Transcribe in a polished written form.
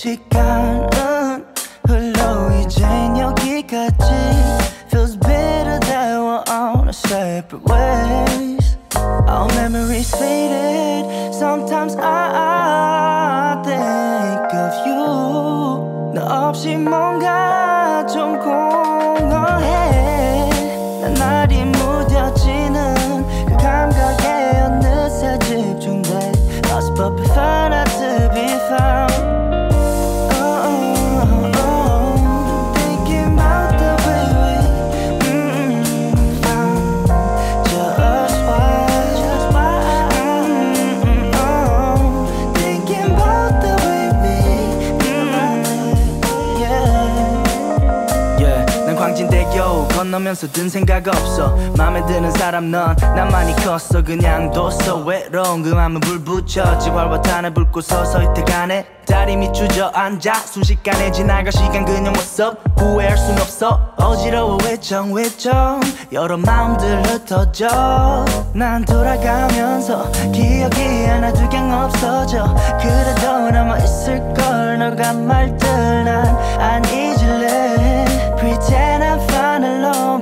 시간은 흘러 이젠 여기까지 Feels better that we're on our separate ways Our memories faded Sometimes I think of you 너 없이 뭔가 좀 공허해 난 날이 무뎌지는 그 감각에 어느새 집중돼 I was but if I not to be found 건너면서 든 생각 없어 맘에 드는 사람 넌 난 많이 컸어 그냥 뒀어 외로운 그 맘은 불 붙여 지활과 탄을 불고 서서히 태가네 다리 밑 주저앉아 순식간에 지나가 시간 그냥 what's up 후회할 순 없어 어지러워 외청외청 여러 마음들 흩어져 난 돌아가면서 기억이 하나 두 개 없어져 그래도 남아있을걸 너가 말들 난 안 잊을래 Pretend I'm fine alone